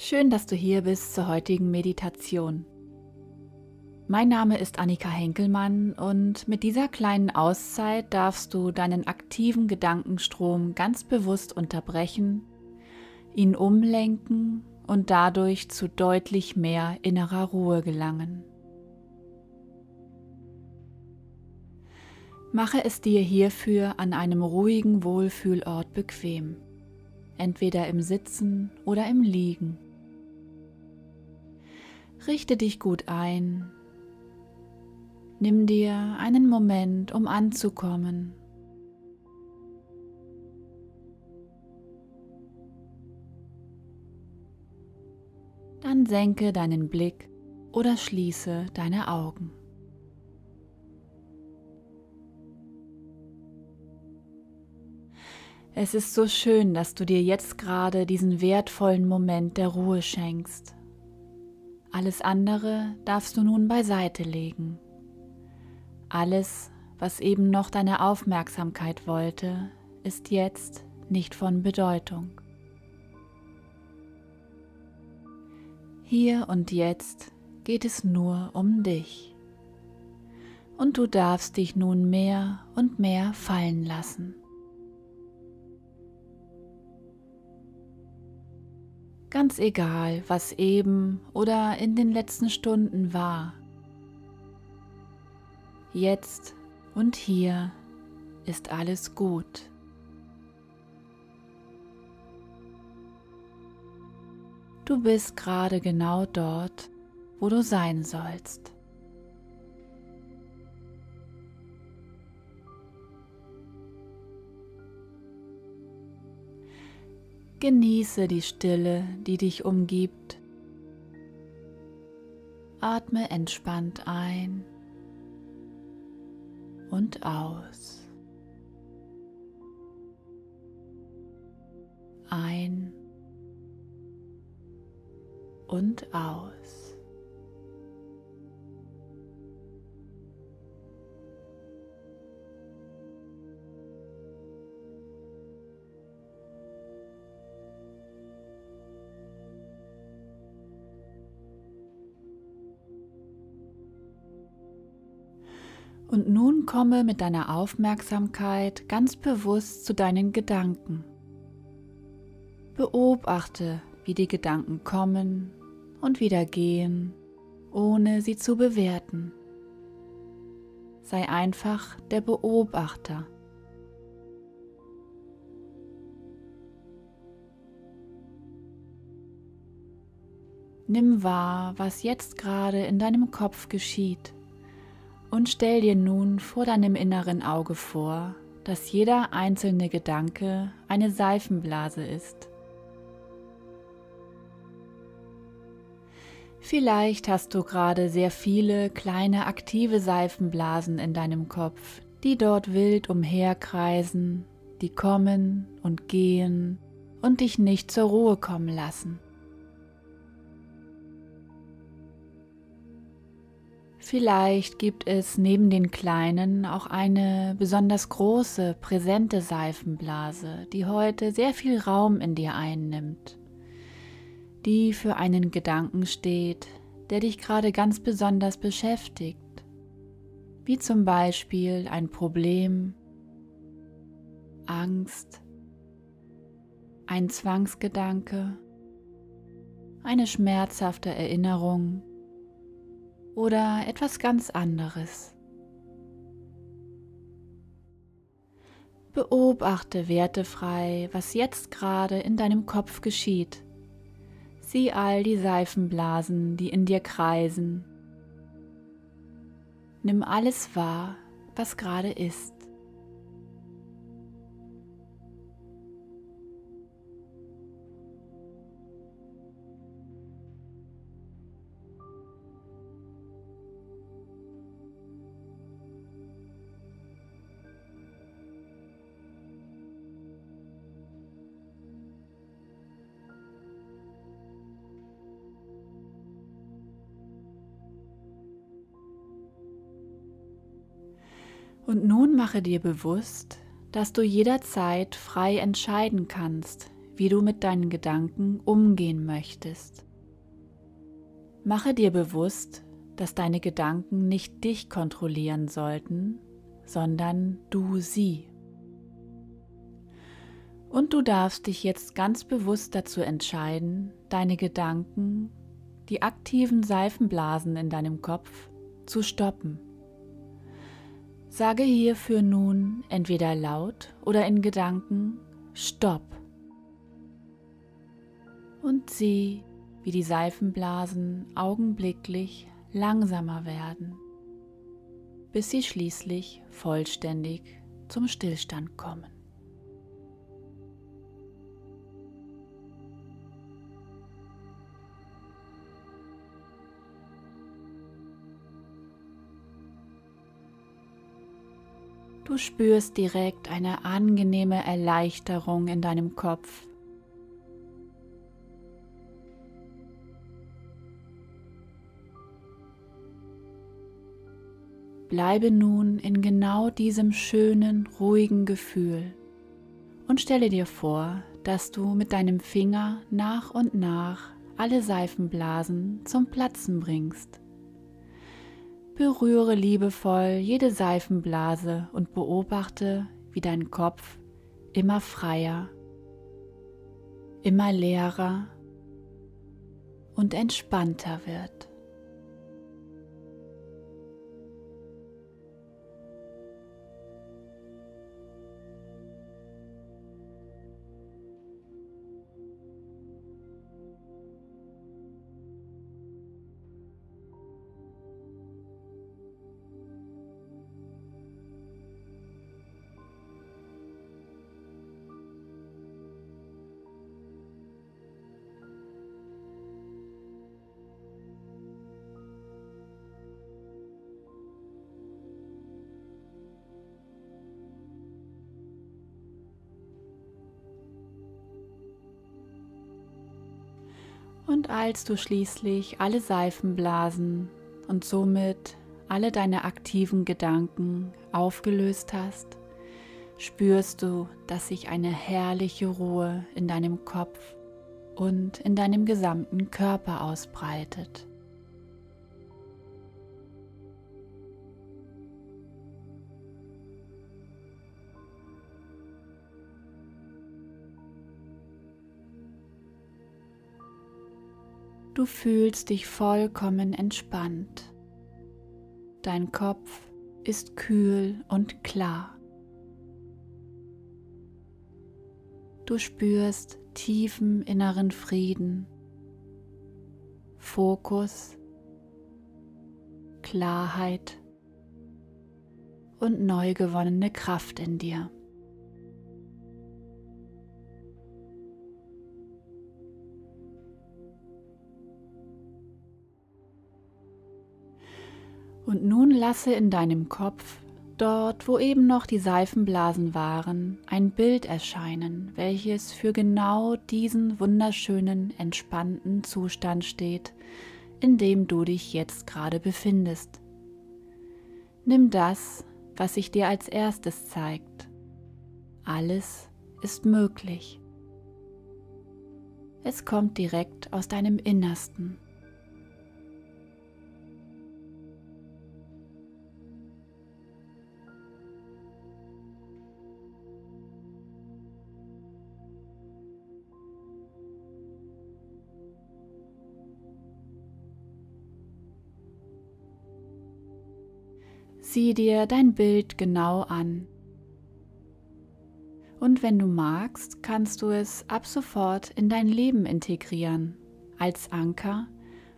Schön, dass du hier bist zur heutigen Meditation. Mein Name ist Anika Henkelmann und mit dieser kleinen Auszeit darfst du deinen aktiven Gedankenstrom ganz bewusst unterbrechen, ihn umlenken und dadurch zu deutlich mehr innerer Ruhe gelangen. Mache es dir hierfür an einem ruhigen Wohlfühlort bequem, entweder im Sitzen oder im Liegen. Richte dich gut ein, nimm dir einen Moment, um anzukommen. Dann senke deinen Blick oder schließe deine Augen. Es ist so schön, dass du dir jetzt gerade diesen wertvollen Moment der Ruhe schenkst. Alles andere darfst du nun beiseite legen. Alles, was eben noch deine Aufmerksamkeit wollte, ist jetzt nicht von Bedeutung. Hier und jetzt geht es nur um dich. Und du darfst dich nun mehr und mehr fallen lassen. Ganz egal, was eben oder in den letzten Stunden war. Jetzt und hier ist alles gut. Du bist gerade genau dort, wo du sein sollst. Genieße die Stille, die dich umgibt. Atme entspannt ein und aus. Ein und aus. Und nun komme mit deiner Aufmerksamkeit ganz bewusst zu deinen Gedanken. Beobachte, wie die Gedanken kommen und wieder gehen, ohne sie zu bewerten. Sei einfach der Beobachter. Nimm wahr, was jetzt gerade in deinem Kopf geschieht. Und stell dir nun vor deinem inneren Auge vor, dass jeder einzelne Gedanke eine Seifenblase ist. Vielleicht hast du gerade sehr viele kleine aktive Seifenblasen in deinem Kopf, die dort wild umherkreisen, die kommen und gehen und dich nicht zur Ruhe kommen lassen. Vielleicht gibt es neben den kleinen auch eine besonders große, präsente Seifenblase, die heute sehr viel Raum in dir einnimmt, die für einen Gedanken steht, der dich gerade ganz besonders beschäftigt, wie zum Beispiel ein Problem, Angst, ein Zwangsgedanke, eine schmerzhafte Erinnerung, oder etwas ganz anderes. Beobachte wertefrei, was jetzt gerade in deinem Kopf geschieht. Sieh all die Seifenblasen, die in dir kreisen. Nimm alles wahr, was gerade ist. Und nun mache dir bewusst, dass du jederzeit frei entscheiden kannst, wie du mit deinen Gedanken umgehen möchtest. Mache dir bewusst, dass deine Gedanken nicht dich kontrollieren sollten, sondern du sie. Und du darfst dich jetzt ganz bewusst dazu entscheiden, deine Gedanken, die aktiven Seifenblasen in deinem Kopf, zu stoppen. Sage hierfür nun entweder laut oder in Gedanken Stopp und sieh, wie die Seifenblasen augenblicklich langsamer werden, bis sie schließlich vollständig zum Stillstand kommen. Du spürst direkt eine angenehme Erleichterung in deinem Kopf. Bleibe nun in genau diesem schönen, ruhigen Gefühl und stelle dir vor, dass du mit deinem Finger nach und nach alle Seifenblasen zum Platzen bringst. Berühre liebevoll jede Seifenblase und beobachte, wie dein Kopf immer freier, immer leerer und entspannter wird. Und als du schließlich alle Seifenblasen und somit alle deine aktiven Gedanken aufgelöst hast, spürst du, dass sich eine herrliche Ruhe in deinem Kopf und in deinem gesamten Körper ausbreitet. Du fühlst dich vollkommen entspannt. Dein Kopf ist kühl und klar. Du spürst tiefen inneren Frieden, Fokus, Klarheit und neu gewonnene Kraft in dir. Und nun lasse in deinem Kopf, dort wo eben noch die Seifenblasen waren, ein Bild erscheinen, welches für genau diesen wunderschönen, entspannten Zustand steht, in dem du dich jetzt gerade befindest. Nimm das, was sich dir als erstes zeigt. Alles ist möglich. Es kommt direkt aus deinem Innersten. Sieh dir dein Bild genau an. Und wenn du magst, kannst du es ab sofort in dein Leben integrieren, als Anker,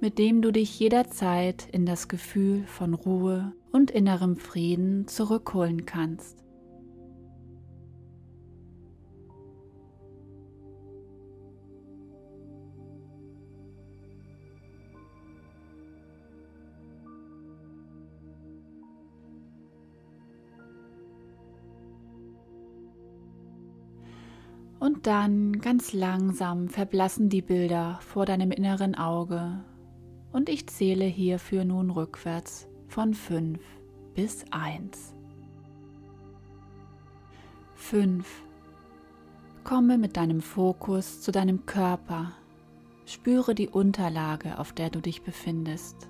mit dem du dich jederzeit in das Gefühl von Ruhe und innerem Frieden zurückholen kannst. Und dann ganz langsam verblassen die Bilder vor deinem inneren Auge und ich zähle hierfür nun rückwärts von 5 bis 1. 5. Komme mit deinem Fokus zu deinem Körper. Spüre die Unterlage, auf der du dich befindest.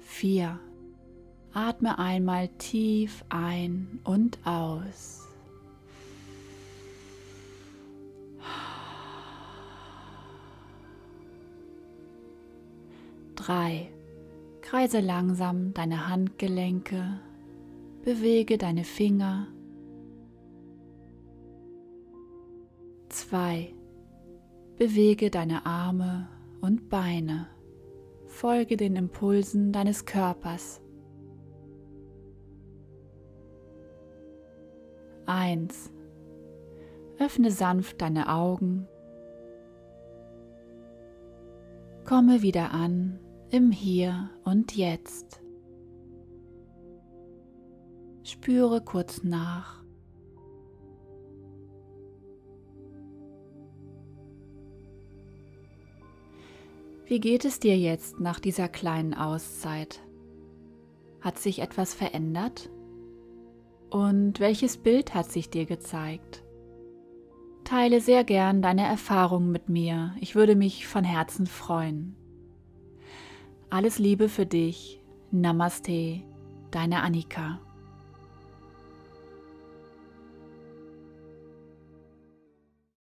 4. Atme einmal tief ein und aus. 3. Kreise langsam deine Handgelenke, bewege deine Finger. 2. Bewege deine Arme und Beine. Folge den Impulsen deines Körpers. 1. Öffne sanft deine Augen. Komme wieder an im Hier und Jetzt. Spüre kurz nach. Wie geht es dir jetzt nach dieser kleinen Auszeit? Hat sich etwas verändert? Und welches Bild hat sich dir gezeigt? Teile sehr gern deine Erfahrungen mit mir. Ich würde mich von Herzen freuen. Alles Liebe für dich. Namaste, deine Anika.